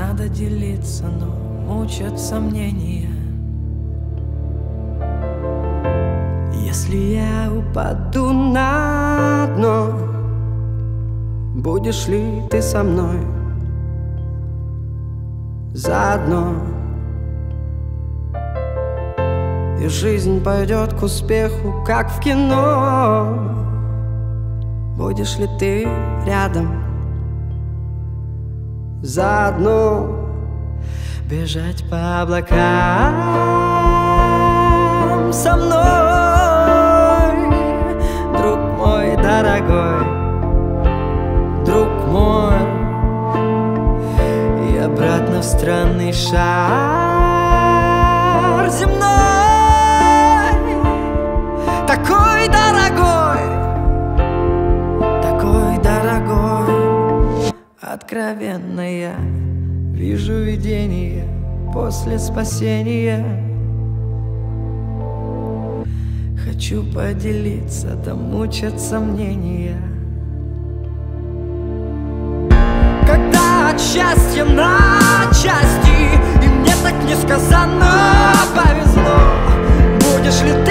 Надо делиться, но мучат сомнения. Если я упаду на дно, будешь ли ты со мной заодно? И жизнь пойдет к успеху, как в кино. Будешь ли ты рядом заодно? Бежать по облакам со мной, друг мой дорогой, друг мой, и обратно в странный шар земной. Такой дорогой, такой дорогой. Откровенно я вижу видение после спасения. Хочу поделиться, да мучат сомнения. Когда от счастья на части, и мне так несказанно повезло, будешь ли ты